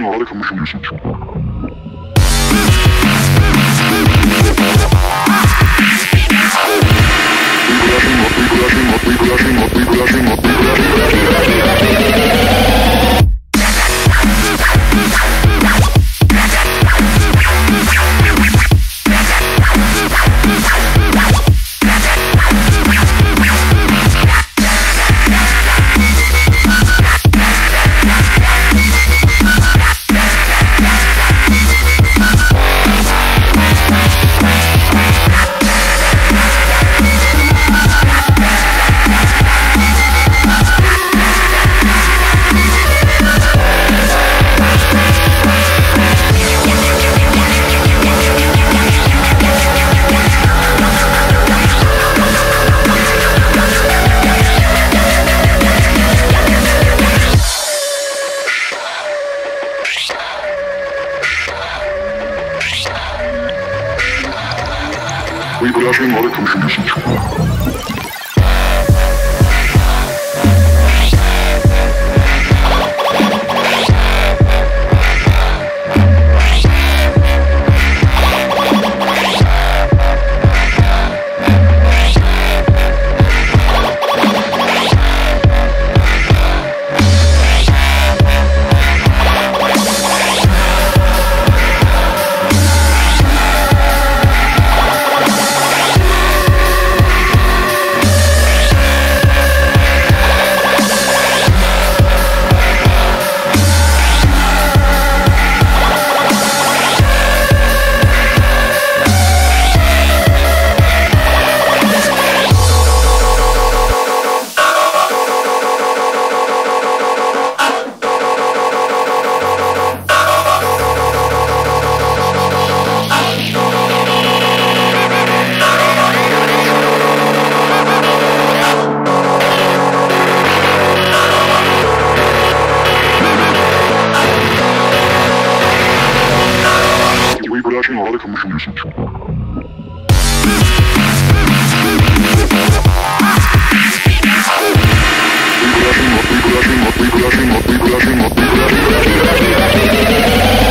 production or other commercial usage. Reproduction or commercial usage. Or other commercial usage. Reproduction.